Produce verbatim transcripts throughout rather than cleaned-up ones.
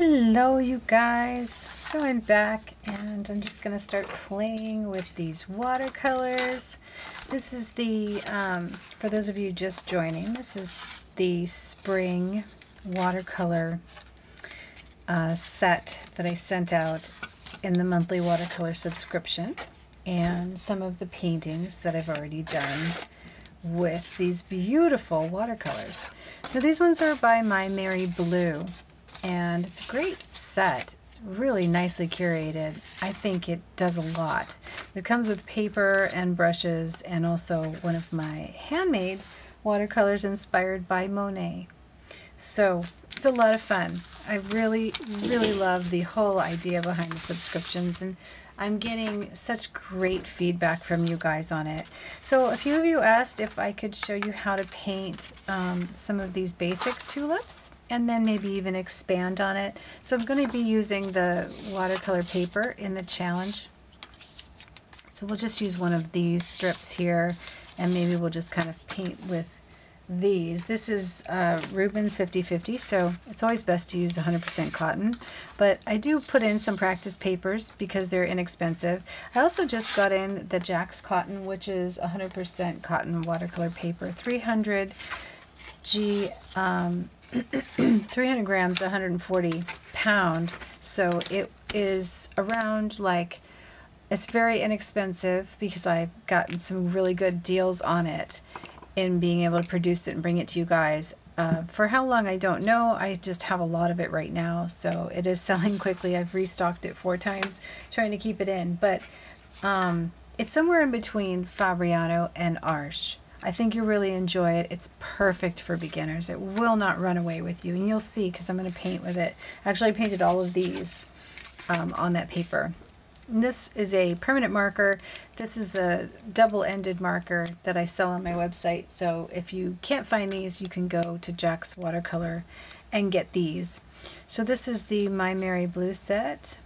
Hello you guys, so I'm back and I'm just gonna start playing with these watercolors. This is the um, for those of you just joining, this is the spring watercolor uh, set that I sent out in the monthly watercolor subscription, and some of the paintings that I've already done with these beautiful watercolors. Now these ones are by MaimeriBlu. And it's a great set. It's really nicely curated. I think it does a lot. It comes with paper and brushes, and also one of my handmade watercolors inspired by Monet. So it's a lot of fun. I really, really love the whole idea behind the subscriptions, and I'm getting such great feedback from you guys on it. So a few of you asked if I could show you how to paint um, some of these basic tulips, and then maybe even expand on it. So I'm going to be using the watercolor paper in the challenge. So we'll just use one of these strips here, and maybe we'll just kind of paint with these. This is uh, Rubens fifty fifty, so it's always best to use one hundred percent cotton, but I do put in some practice papers because they're inexpensive. I also just got in the Jax cotton, which is one hundred percent cotton watercolor paper, three hundred grams, um, three hundred grams, one hundred forty pound, so it is around like, it's very inexpensive because I've gotten some really good deals on it in being able to produce it and bring it to you guys. Uh, for how long, I don't know. I just have a lot of it right now, so it is selling quickly. I've restocked it four times trying to keep it in, but um, it's somewhere in between Fabriano and Arche. I think you'll really enjoy it. It's perfect for beginners. It will not run away with you, and you'll see because I'm going to paint with it. Actually, I painted all of these um, on that paper. This is a permanent marker. This is a double-ended marker that I sell on my website. So if you can't find these, you can go to JaxWatercolor and get these. So this is the MaimeriBlu set.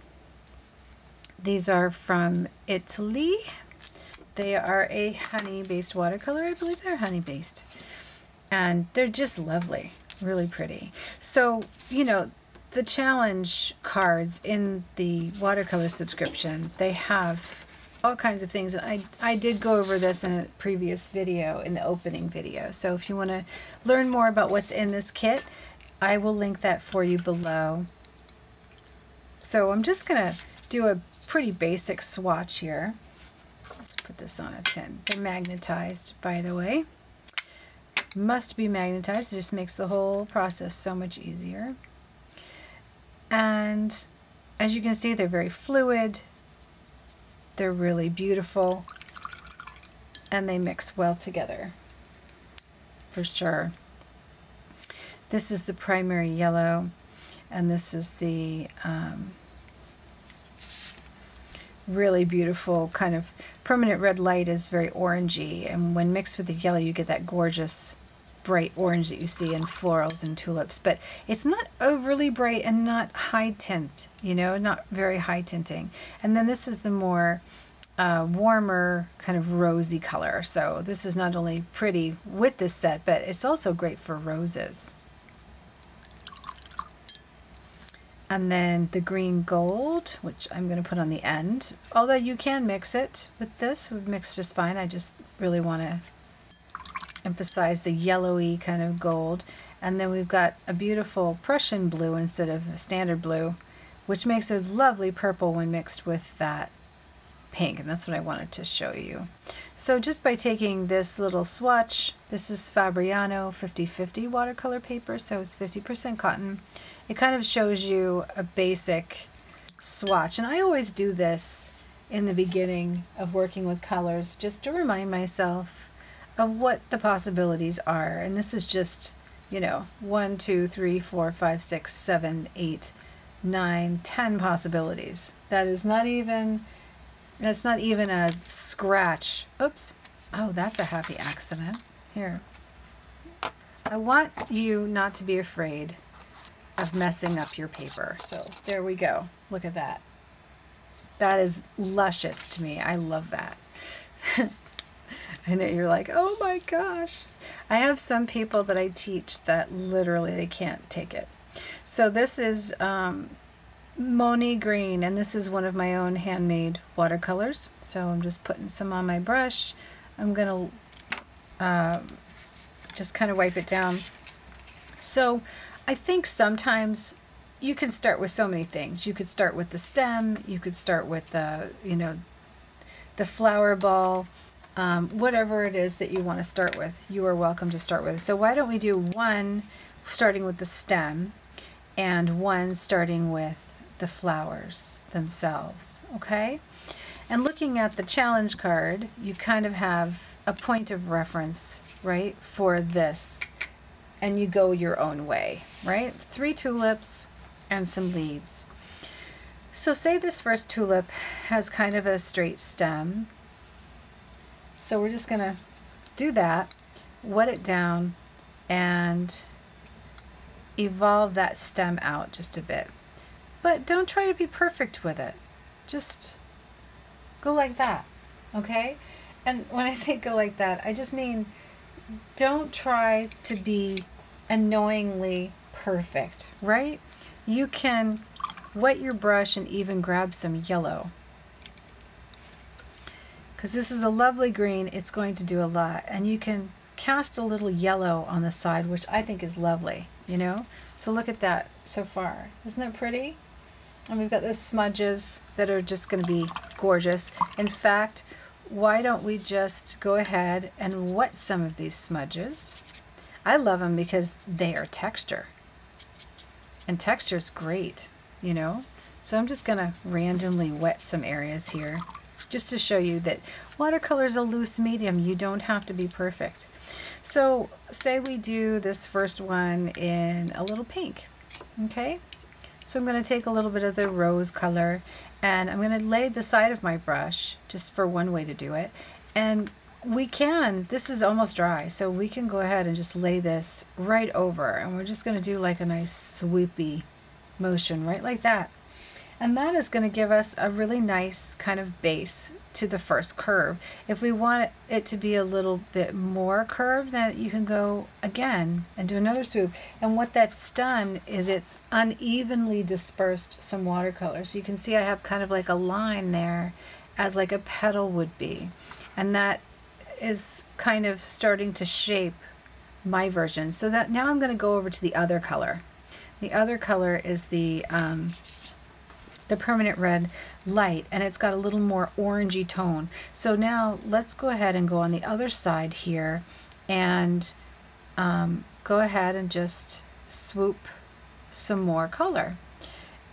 These are from Italy. They are a honey-based watercolor. I believe they're honey-based. And they're just lovely, really pretty. So, you know, the challenge cards in the watercolor subscription, they have all kinds of things, and I, I did go over this in a previous video, in the opening video, so if you want to learn more about what's in this kit, I will link that for you below. So I'm just gonna do a pretty basic swatch here. Let's put this on a tin. They're magnetized, by the way. Must be magnetized, it just makes the whole process so much easier. And as you can see, they're very fluid, they're really beautiful, and they mix well together, for sure. This is the primary yellow, and this is the um, really beautiful kind of permanent red light is very orangey, and when mixed with the yellow, you get that gorgeous bright orange that you see in florals and tulips, but it's not overly bright and not high tint, you know, not very high tinting. And then this is the more uh, warmer kind of rosy color. So this is not only pretty with this set, but it's also great for roses. And then the green gold, which I'm going to put on the end, although you can mix it with this. We've mixed just fine. I just really want to emphasize the yellowy kind of gold, and then we've got a beautiful Prussian blue instead of a standard blue, which makes a lovely purple when mixed with that pink, and that's what I wanted to show you. So just by taking this little swatch, this is Fabriano fifty fifty watercolor paper, so it's fifty percent cotton. It kind of shows you a basic swatch, and I always do this in the beginning of working with colors just to remind myself of what the possibilities are. And this is just, you know, one, two, three, four, five, six, seven, eight, nine, ten possibilities. That is not even, that's not even a scratch. Oops. Oh, that's a happy accident. Here. I want you not to be afraid of messing up your paper. So there we go. Look at that. That is luscious to me. I love that. I know you're like, oh my gosh. I have some people that I teach that literally they can't take it. So this is um, Monet Green, and this is one of my own handmade watercolors. So I'm just putting some on my brush. I'm gonna uh, just kind of wipe it down. So I think sometimes you can start with so many things. You could start with the stem, you could start with the, you know, the flower ball, um, whatever it is that you want to start with, you are welcome to start with. So why don't we do one starting with the stem and one starting with the flowers themselves, okay? And looking at the challenge card, you kind of have a point of reference, right, for this, and you go your own way, right? Three tulips and some leaves. So say this first tulip has kind of a straight stem. So we're just gonna do that, wet it down, and evolve that stem out just a bit. But don't try to be perfect with it. Just go like that, okay? And when I say go like that, I just mean don't try to be annoyingly perfect, right? You can wet your brush and even grab some yellow, because this is a lovely green. It's going to do a lot, and you can cast a little yellow on the side, which I think is lovely, you know? So look at that so far. Isn't that pretty? And we've got those smudges that are just going to be gorgeous. In fact, why don't we just go ahead and wet some of these smudges? I love them because they are texture, and texture is great, you know? So I'm just gonna randomly wet some areas here just to show you that watercolor is a loose medium. You don't have to be perfect. So say we do this first one in a little pink, okay? So I'm gonna take a little bit of the rose color, and I'm gonna lay the side of my brush, just for one way to do it. And we can, this is almost dry, so we can go ahead and just lay this right over, and we're just gonna do like a nice swoopy motion, right like that. And that is going to give us a really nice kind of base to the first curve. If we want it to be a little bit more curved, then you can go again and do another swoop. And what that's done is it's unevenly dispersed some watercolor. So you can see I have kind of like a line there as like a petal would be. And that is kind of starting to shape my version. So that now I'm going to go over to the other color. The other color is the um, the permanent red light, and it's got a little more orangey tone. So now let's go ahead and go on the other side here and um, go ahead and just swoop some more color.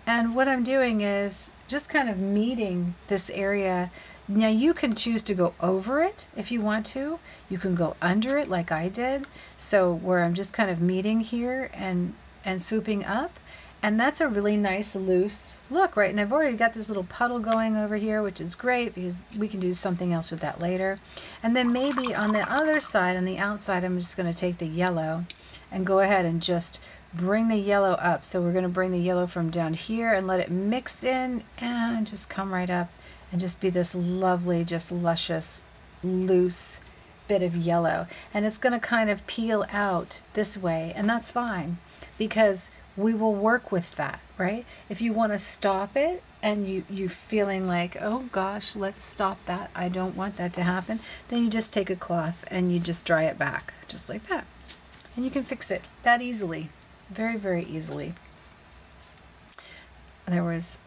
And what I'm doing is just kind of meeting this area. Now you can choose to go over it if you want to. You can go under it like I did. So where I'm just kind of meeting here and and swooping up, and that's a really nice loose look, right? And I've already got this little puddle going over here, which is great because we can do something else with that later. And then maybe on the other side, on the outside, I'm just going to take the yellow and go ahead and just bring the yellow up. So we're going to bring the yellow from down here and let it mix in and just come right up and just be this lovely, just luscious, loose bit of yellow. And it's going to kind of peel out this way, and that's fine, because we will work with that, right? If you want to stop it and you, you're feeling like, oh gosh, let's stop that, I don't want that to happen, then you just take a cloth and you just dry it back, just like that. And you can fix it that easily, very, very easily. There was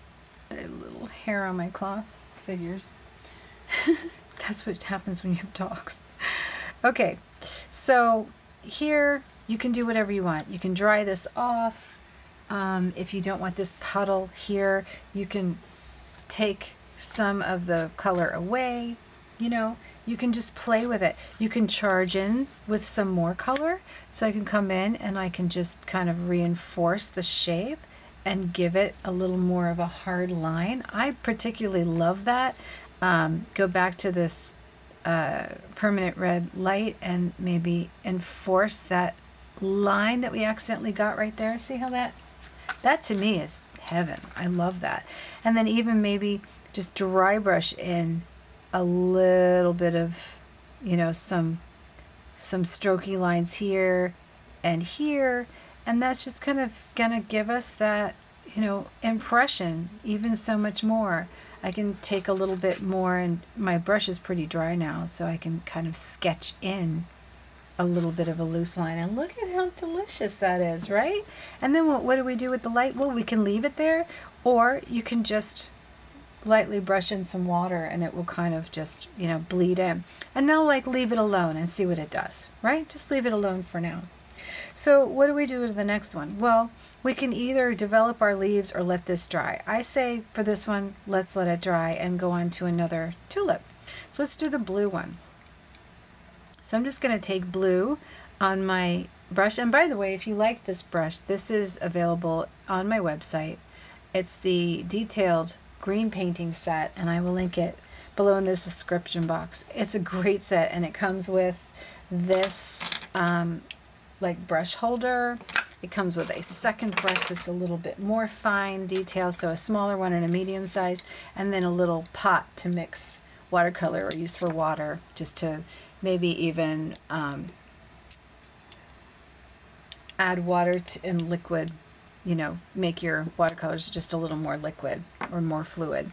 a little hair on my cloth, figures. That's what happens when you have dogs. Okay, so here, you can do whatever you want. You can dry this off. Um, if you don't want this puddle here, you can take some of the color away. You know, you can just play with it. You can charge in with some more color. So I can come in and I can just kind of reinforce the shape and give it a little more of a hard line. I particularly love that. Um, go back to this uh, permanent red light and maybe enforce that line that we accidentally got right there. See how that that to me is heaven. I love that. And then even maybe just dry brush in a little bit of, you know, some some strokey lines here and here, And that's just kind of gonna give us that, you know, impression even so much more. I can take a little bit more, and my brush is pretty dry now, so I can kind of sketch in a little bit of a loose line. And look at how delicious that is, right? And then what, what do we do with the light? Well, we can leave it there, or you can just lightly brush in some water and it will kind of just, you know, bleed in. And now, like, leave it alone and see what it does, right? Just leave it alone for now. So what do we do with the next one? Well, we can either develop our leaves or let this dry. I say for this one, let's let it dry and go on to another tulip. So let's do the blue one. So I'm just going to take blue on my brush. And by the way, if you like this brush, this is available on my website. It's the detailed green painting set, and I will link it below in this description box. It's a great set, and it comes with this um, like brush holder. It comes with a second brush that's a little bit more fine detail, so a smaller one and a medium size, and then a little pot to mix watercolor or use for water, just to maybe even um, add water to, in liquid, you know, make your watercolors just a little more liquid or more fluid.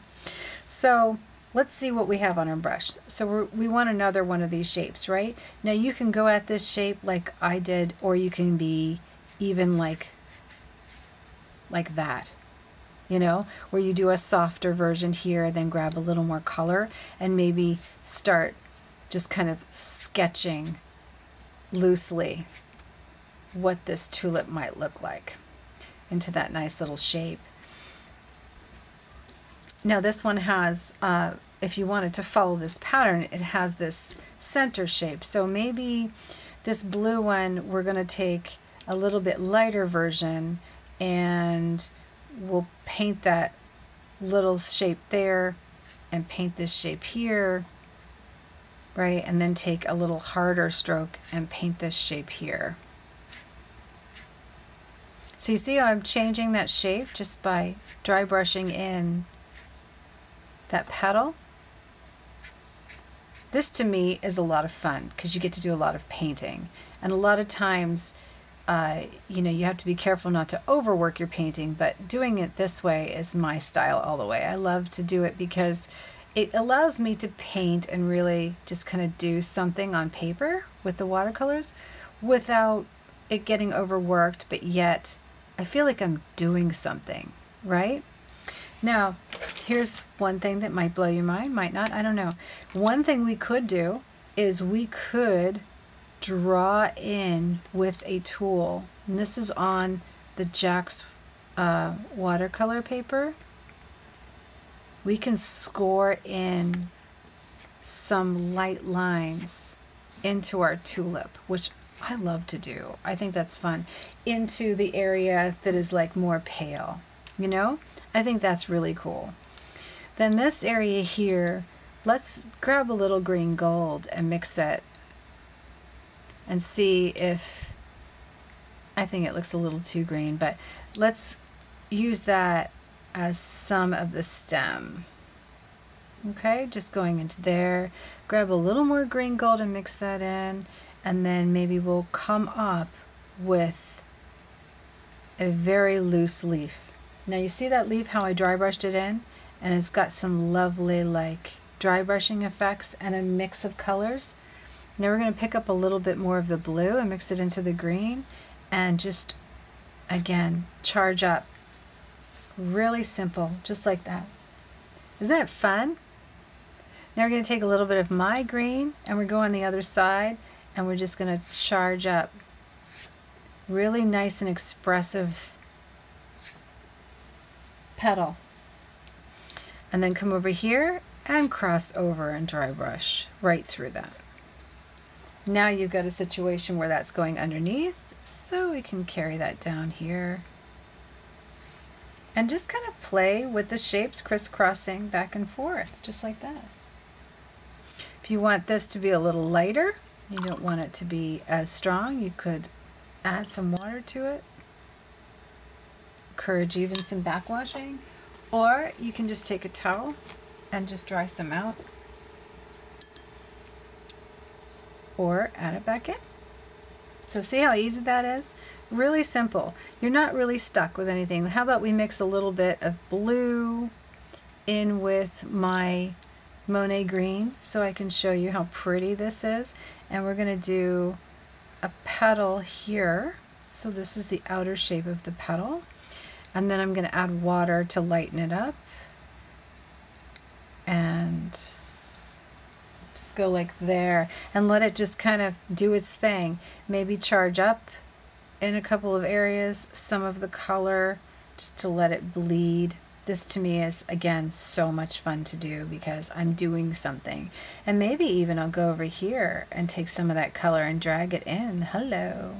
So let's see what we have on our brush. So we're, we want another one of these shapes, right? Now you can go at this shape like I did, or you can be even like, like that, you know, where you do a softer version here, then grab a little more color and maybe start just kind of sketching loosely what this tulip might look like into that nice little shape. Now this one has, uh, if you wanted to follow this pattern, it has this center shape. So maybe this blue one, we're gonna take a little bit lighter version and we'll paint that little shape there and paint this shape here, right? And then take a little harder stroke and paint this shape here. So you see how I'm changing that shape just by dry brushing in that petal? This to me is a lot of fun because you get to do a lot of painting. And a lot of times, uh, you know, you have to be careful not to overwork your painting, but doing it this way is my style all the way. I love to do it because it allows me to paint and really just kind of do something on paper with the watercolors without it getting overworked, but yet I feel like I'm doing something, right? Now, here's one thing that might blow your mind, might not, I don't know. One thing we could do is we could draw in with a tool. And this is on the Jax uh, watercolor paper. We can score in some light lines into our tulip, which I love to do. I think that's fun. Into the area that is like more pale, you know? I think that's really cool. Then this area here, let's grab a little green gold and mix it and see if, I think it looks a little too green, but let's use that as some of the stem. Okay, just going into there, grab a little more green gold and mix that in, and then maybe we'll come up with a very loose leaf. Now you see that leaf, how I dry brushed it in, and it's got some lovely like dry brushing effects and a mix of colors. Now we're going to pick up a little bit more of the blue and mix it into the green and just again charge up. Really simple, just like that. Isn't that fun? Now we're going to take a little bit of my green and we're going the other side. And we're just going to charge up really nice and expressive petal. And then come over here and cross over and dry brush right through that. Now you've got a situation where that's going underneath, so we can carry that down here. And just kind of play with the shapes, crisscrossing back and forth, just like that. If you want this to be a little lighter, you don't want it to be as strong, you could add some water to it, encourage even some backwashing, or you can just take a towel and just dry some out, or add it back in. So see how easy that is? Really simple. You're not really stuck with anything. How about we mix a little bit of blue in with my Monet Green so I can show you how pretty this is. And we're going to do a petal here. So this is the outer shape of the petal. And then I'm going to add water to lighten it up. And just go like there. And let it just kind of do its thing. Maybe charge up in a couple of areas, some of the color, just to let it bleed. This to me is, again, so much fun to do because I'm doing something. And maybe even I'll go over here and take some of that color and drag it in. Hello.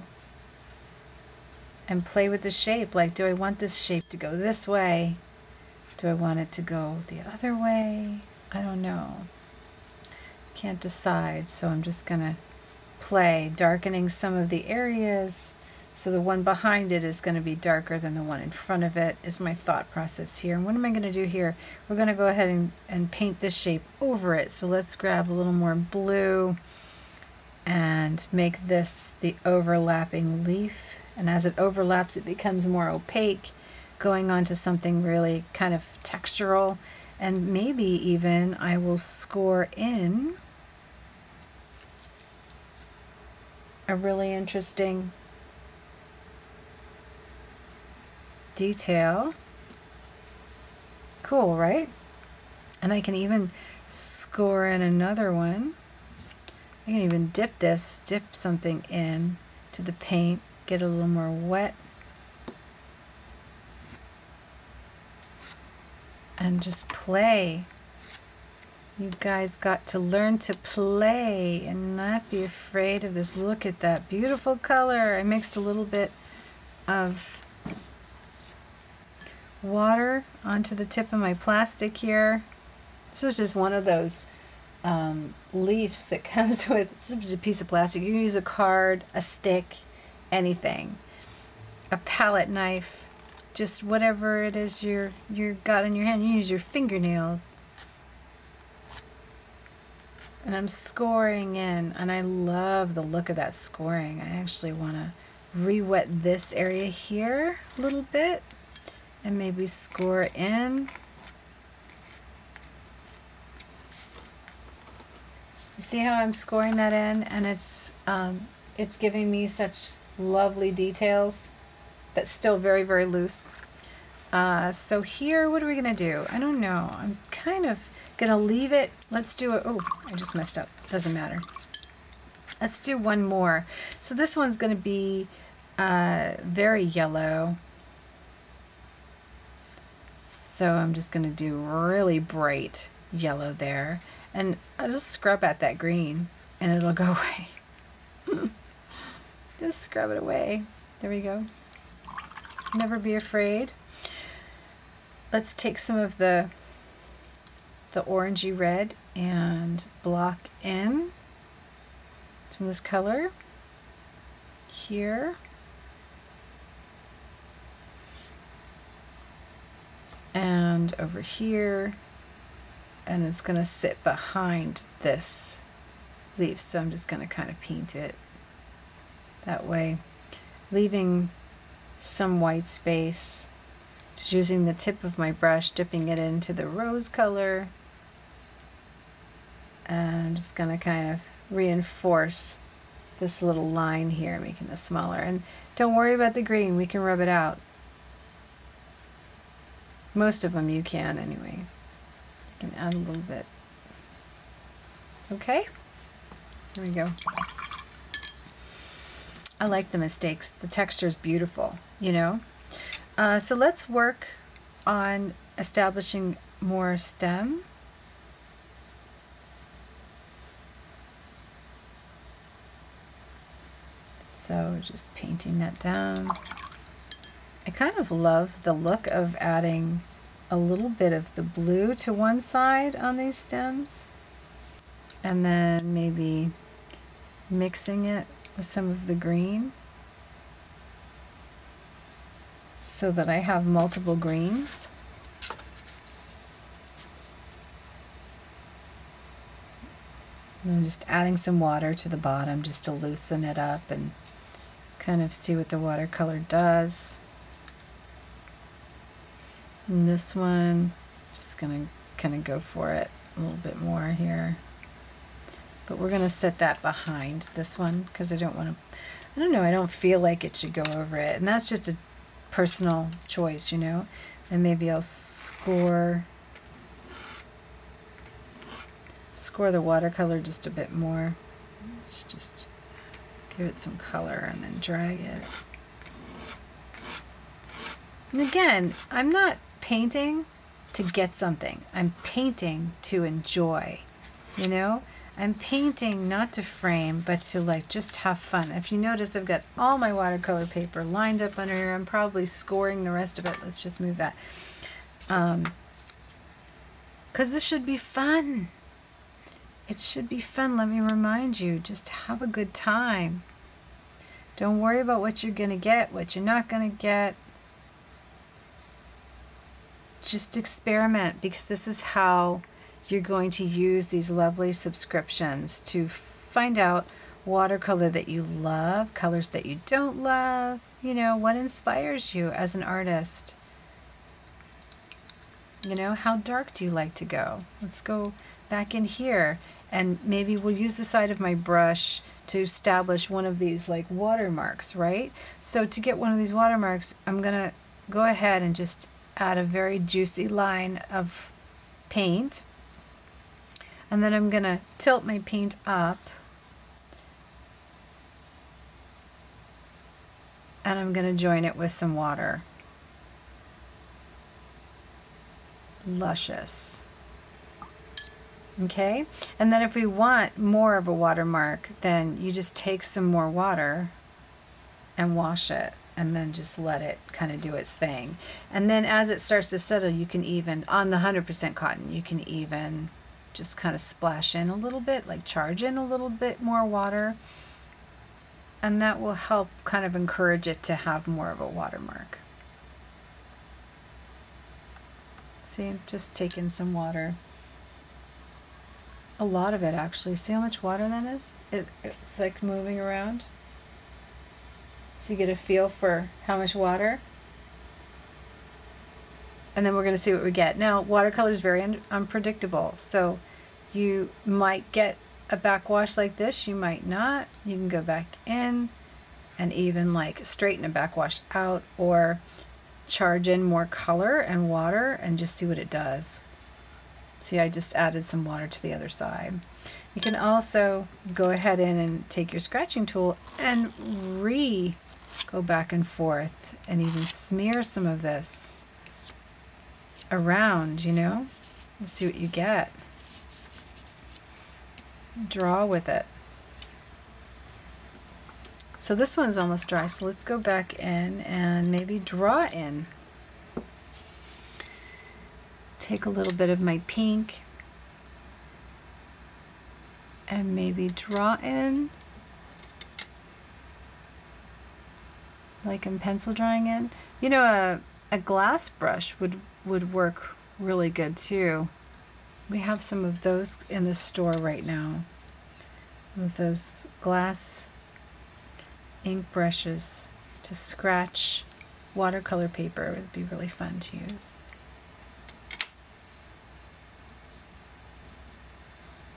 And play with the shape. Like, do I want this shape to go this way? Do I want it to go the other way? I don't know. Can't decide, so I'm just gonna play, darkening some of the areas. So the one behind it is going to be darker than the one in front of it is my thought process here. And what am I going to do here? We're going to go ahead and, and paint this shape over it. So let's grab a little more blue and make this the overlapping leaf. And as it overlaps, it becomes more opaque, going on to something really kind of textural. And maybe even I will score in a really interesting detail. Cool, right? And I can even score in another one. I can even dip this, dip something in to the paint, get a little more wet, and just play. You guys got to learn to play and not be afraid of this. Look at that beautiful color. I mixed a little bit of water onto the tip of my plastic here. This is just one of those um, leaves that comes with, it's just a piece of plastic. You can use a card, a stick, anything, a palette knife, just whatever it is you're you got in your hand. You use your fingernails. And I'm scoring in, and I love the look of that scoring. I actually want to re-wet this area here a little bit. And maybe score in. You see how I'm scoring that in, and it's um, it's giving me such lovely details, but still very, very loose. Uh, so here, what are we gonna do? I don't know. I'm kind of gonna leave it. Let's do it. Oh, I just messed up. Doesn't matter. Let's do one more. So this one's gonna be uh, very yellow. So I'm just going to do really bright yellow there, and I'll just scrub at that green and it'll go away. Just scrub it away. There we go. Never be afraid. Let's take some of the the orangey red and block in from this color here. And over here, and it's going to sit behind this leaf, so I'm just going to kind of paint it that way, leaving some white space, just using the tip of my brush, dipping it into the rose color, and I'm just going to kind of reinforce this little line here, making this smaller. And don't worry about the green, we can rub it out. Most of them you can anyway. You can add a little bit. Okay, there we go. I like the mistakes. The texture is beautiful, you know. Uh, so let's work on establishing more stem. So just painting that down. I kind of love the look of adding a little bit of the blue to one side on these stems, and then maybe mixing it with some of the green so that I have multiple greens. And I'm just adding some water to the bottom just to loosen it up and kind of see what the watercolor does. And this one, just gonna kind of go for it a little bit more here. But we're gonna set that behind this one because I don't want to, I don't know, I don't feel like it should go over it. And that's just a personal choice, you know. And maybe I'll score score the watercolor just a bit more. Let's just give it some color and then drag it. And again, I'm not painting to get something. I'm painting to enjoy, you know? I'm painting not to frame, but to like just have fun. If you notice, I've got all my watercolor paper lined up under here. I'm probably scoring the rest of it. Let's just move that. Um, 'cause this should be fun. It should be fun. Let me remind you, just have a good time. Don't worry about what you're gonna get, what you're not gonna get. Just experiment, because this is how you're going to use these lovely subscriptions to find out watercolor that you love, colors that you don't love, you know, what inspires you as an artist. You know, how dark do you like to go? Let's go back in here, and maybe we'll use the side of my brush to establish one of these like watermarks, right? So to get one of these watermarks, I'm gonna go ahead and just add a very juicy line of paint. And then I'm gonna tilt my paint up, and I'm gonna join it with some water. Luscious. Okay, and then if we want more of a watermark, then you just take some more water and wash it, and then just let it kind of do its thing. And then as it starts to settle, you can even, on the one hundred percent cotton, you can even just kind of splash in a little bit, like charge in a little bit more water, and that will help kind of encourage it to have more of a watermark. See, I'm just taking some water, a lot of it actually. See how much water that is? It, it's like moving around, so you get a feel for how much water. And then we're going to see what we get. Now, watercolor is very un unpredictable, so you might get a backwash like this, you might not. You can go back in and even like straighten a backwash out, or charge in more color and water and just see what it does. See, I just added some water to the other side. You can also go ahead in and take your scratching tool and re go back and forth and even smear some of this around, you know, and see what you get. Draw with it. So this one's almost dry, so let's go back in and maybe draw in. Take a little bit of my pink and maybe draw in, like I'm pencil drawing in. You know, a, a glass brush would would work really good too. We have some of those in the store right now, with those glass ink brushes to scratch watercolor paper. It would be really fun to use.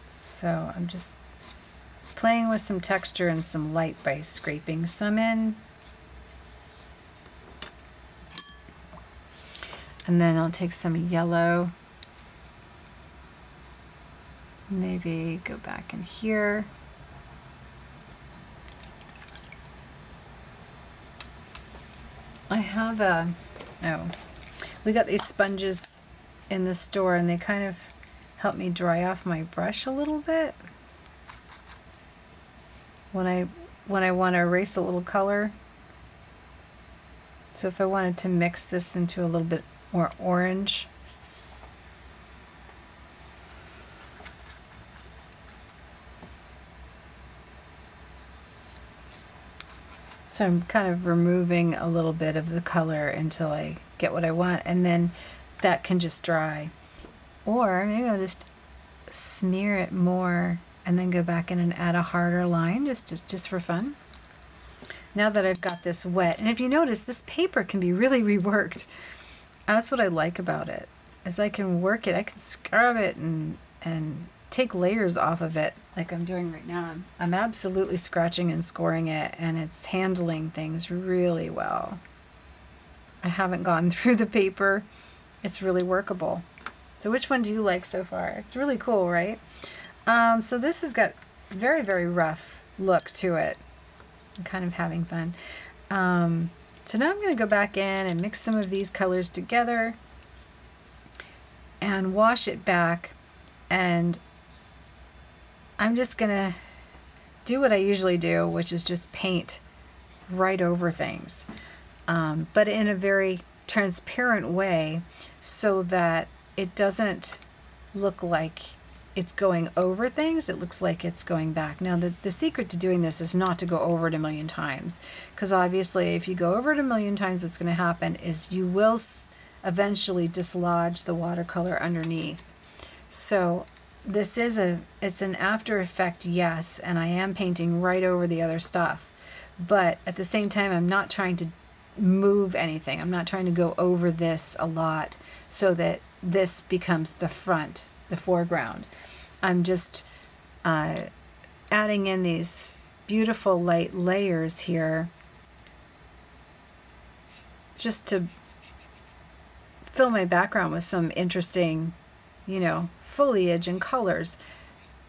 So I'm just playing with some texture and some light by scraping some in. And then I'll take some yellow, maybe go back in here. I have a, oh, we got these sponges in the store, and they kind of help me dry off my brush a little bit. When I, when I want to erase a little color. So if I wanted to mix this into a little bit more orange. So I'm kind of removing a little bit of the color until I get what I want, and then that can just dry. Or maybe I'll just smear it more and then go back in and add a harder line just to, just for fun. now that I've got this wet. And if you notice, this paper can be really reworked. That's what I like about it, is I can work it, I can scrub it and and take layers off of it like I'm doing right now. I'm, I'm absolutely scratching and scoring it, and it's handling things really well. I haven't gone through the paper. It's really workable. So which one do you like so far? It's really cool, right? Um, so this has got a very, very rough look to it. I'm kind of having fun. Um, so now I'm going to go back in and mix some of these colors together and wash it back, and I'm just going to do what I usually do, which is just paint right over things, um, but in a very transparent way so that it doesn't look like it's going over things. It looks like it's going back. Now, the, the secret to doing this is not to go over it a million times, because obviously if you go over it a million times, what's going to happen is you will s eventually dislodge the watercolor underneath. So this is a, it's an after effect, yes, and I am painting right over the other stuff, but at the same time, I'm not trying to move anything. I'm not trying to go over this a lot so that this becomes the front, the foreground. I'm just uh, adding in these beautiful light layers here just to fill my background with some interesting, you know, foliage and colors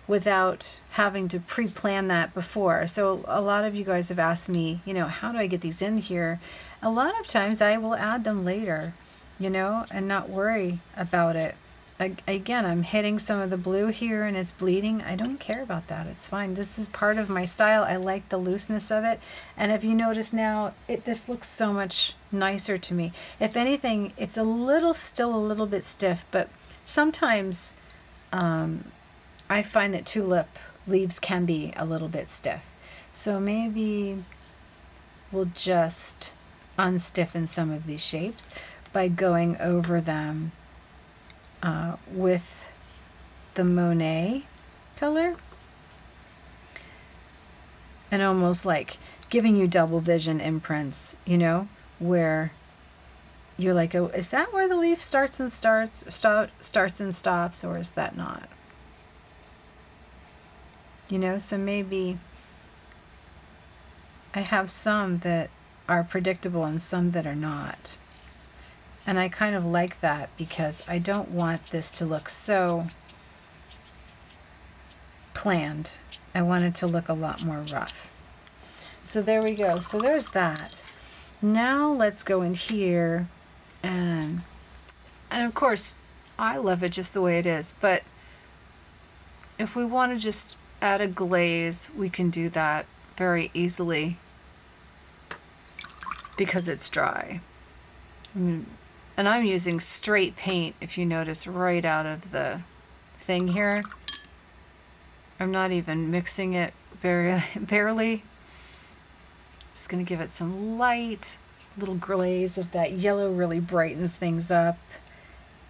without having to pre-plan that before. So a lot of you guys have asked me, you know, how do I get these in here? A lot of times I will add them later, you know, and not worry about it. I, again, I'm hitting some of the blue here and it's bleeding. I don't care about that. It's fine. This is part of my style. I like the looseness of it. And if you notice now, it, this looks so much nicer to me. If anything, it's a little, still a little bit stiff, but sometimes um, I find that tulip leaves can be a little bit stiff. So maybe we'll just unstiffen some of these shapes by going over them uh, with the Monet color, and almost like giving you double vision imprints, you know, where you're like, oh, is that where the leaf starts and starts, start, starts and stops, or is that not? You know, so maybe I have some that are predictable and some that are not. And I kind of like that because I don't want this to look so planned. I want it to look a lot more rough. So there we go. So there's that. Now let's go in here and, and of course, I love it just the way it is, but if we want to just add a glaze, we can do that very easily because it's dry. And I'm using straight paint, if you notice, right out of the thing here. I'm not even mixing it very barely. Just going to give it some light, little glaze of that yellow really brightens things up.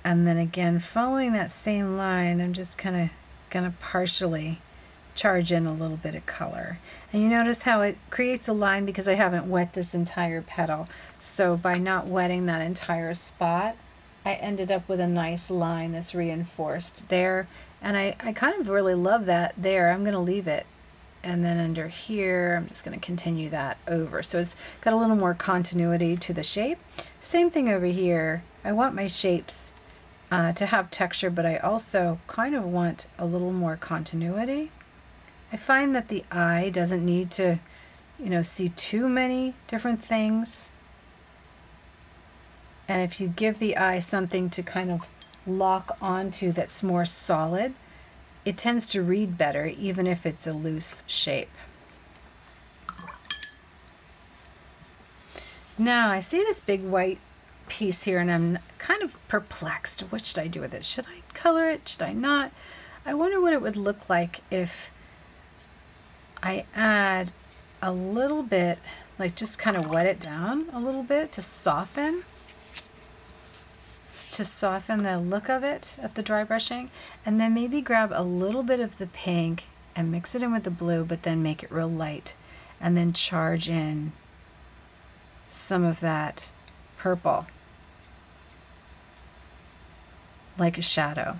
And then again, following that same line, I'm just kind of going to partially charge in a little bit of color. And you notice how it creates a line because I haven't wet this entire petal. So by not wetting that entire spot, I ended up with a nice line that's reinforced there. And I, I kind of really love that there. I'm going to leave it. And then under here, I'm just going to continue that over. So it's got a little more continuity to the shape. Same thing over here. I want my shapes uh, to have texture, but I also kind of want a little more continuity. I find that the eye doesn't need to, you know, see too many different things. And if you give the eye something to kind of lock onto that's more solid, it tends to read better, even if it's a loose shape. Now, I see this big white piece here, and I'm kind of perplexed. What should I do with it? Should I color it? Should I not? I wonder what it would look like if I add a little bit, like just kind of wet it down a little bit to soften. to soften the look of it, of the dry brushing, and then maybe grab a little bit of the pink and mix it in with the blue, but then make it real light and then charge in some of that purple like a shadow.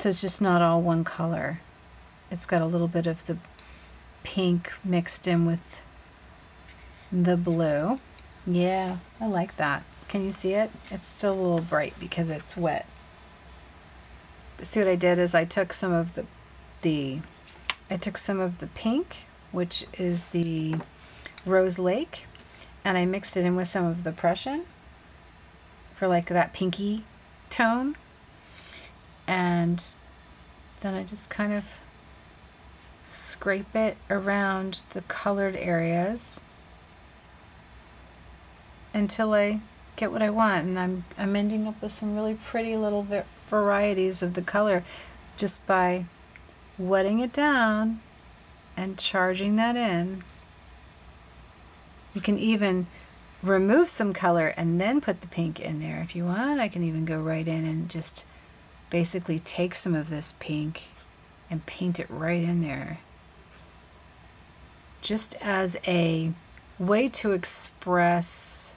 So it's just not all one color. It's got a little bit of the pink mixed in with the blue. Yeah, I like that. Can you see it? It's still a little bright because it's wet. But see what I did is I took some of the the I took some of the pink, which is the Rose Lake, and I mixed it in with some of the Prussian for like that pinky tone, and then I just kind of scrape it around the colored areas until I get what I want, and I'm, I'm ending up with some really pretty little varieties of the color just by wetting it down and charging that in. You can even remove some color and then put the pink in there if you want. I can even go right in and just basically take some of this pink and paint it right in there just as a way to express,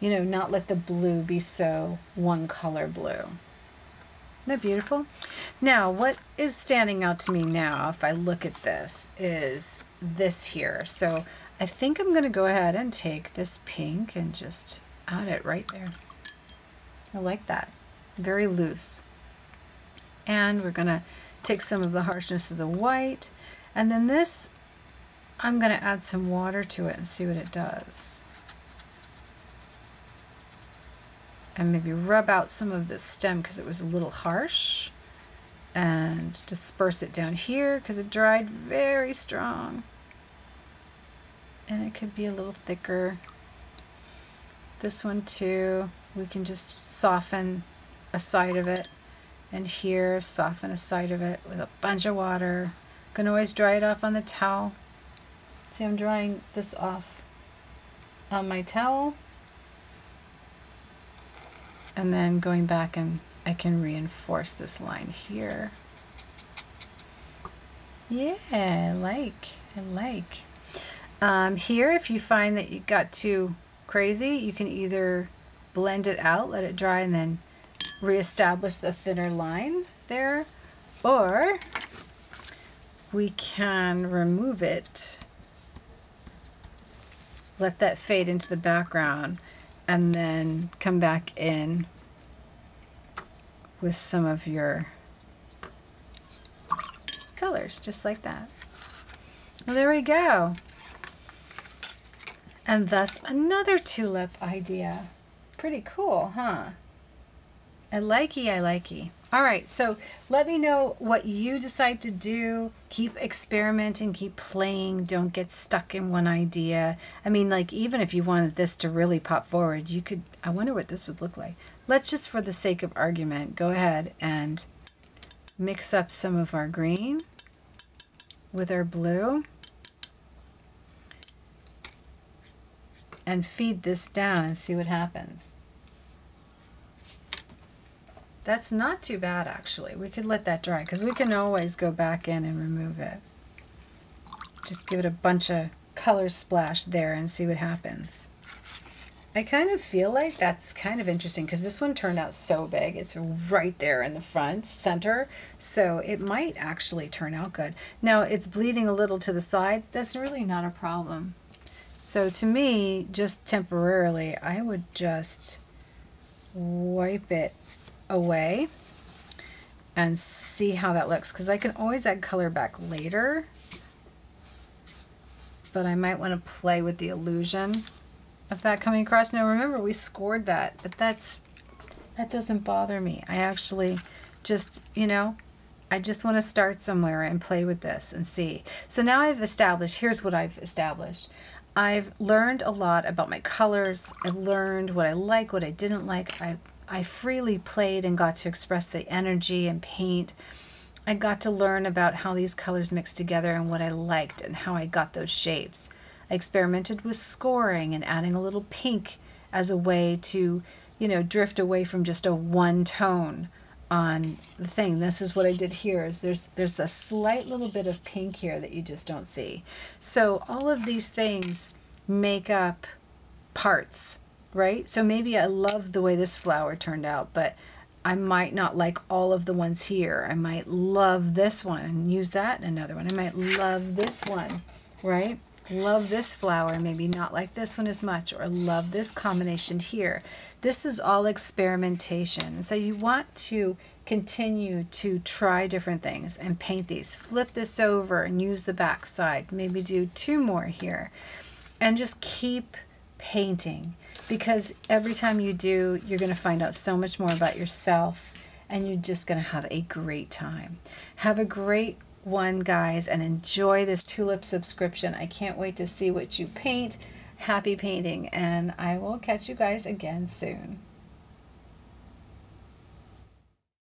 you know, not let the blue be so one color blue. Isn't that beautiful? Now, what is standing out to me now if I look at this is this here. So I think I'm going to go ahead and take this pink and just add it right there. I like that. Very loose. And we're going to take some of the harshness of the white, and then this, I'm going to add some water to it and see what it does. And maybe rub out some of this stem because it was a little harsh, and disperse it down here because it dried very strong. And it could be a little thicker. This one too, we can just soften a side of it, and here soften a side of it with a bunch of water. You can always dry it off on the towel. See, I'm drying this off on my towel. And then going back, and I can reinforce this line here. Yeah, I like, I like. Um, here, if you find that you got too crazy, you can either blend it out, let it dry, and then reestablish the thinner line there, or we can remove it, let that fade into the background, and then come back in with some of your colors, just like that. Well, there we go. And that's another tulip idea. Pretty cool, huh? I likey, I likey. All right, so let me know what you decide to do. Keep experimenting, keep playing. Don't get stuck in one idea. I mean, like, even if you wanted this to really pop forward, you could, I wonder what this would look like. Let's just, for the sake of argument, go ahead and mix up some of our green with our blue and feed this down and see what happens. That's not too bad, actually. We could let that dry because we can always go back in and remove it. Just give it a bunch of color splash there and see what happens. I kind of feel like that's kind of interesting because this one turned out so big. It's right there in the front center, so it might actually turn out good. Now, it's bleeding a little to the side. That's really not a problem. So to me, just temporarily, I would just wipe it away and see how that looks, because I can always add color back later, but I might want to play with the illusion of that coming across. Now remember, we scored that, but that's that doesn't bother me. I actually just, you know, I just want to start somewhere and play with this and see. So now I've established, here's what I've established. I've learned a lot about my colors. I've learned what I like, what I didn't like. I, I freely played and got to express the energy and paint. I got to learn about how these colors mix together and what I liked and how I got those shapes. I experimented with scoring and adding a little pink as a way to, you know, drift away from just a one tone on the thing. This is what I did here, is there's there's a slight little bit of pink here that you just don't see. So all of these things make up parts, right? So maybe I love the way this flower turned out, but I might not like all of the ones here. I might love this one and use that in another one. I might love this one, right? Love this flower, maybe not like this one as much, or love this combination here. This is all experimentation. So you want to continue to try different things and paint these. Flip this over and use the back side. Maybe do two more here. And just keep painting, because every time you do, you're going to find out so much more about yourself, and you're just going to have a great time. Have a great one, guys, and enjoy this tulip subscription. I can't wait to see what you paint. Happy painting, and I will catch you guys again soon.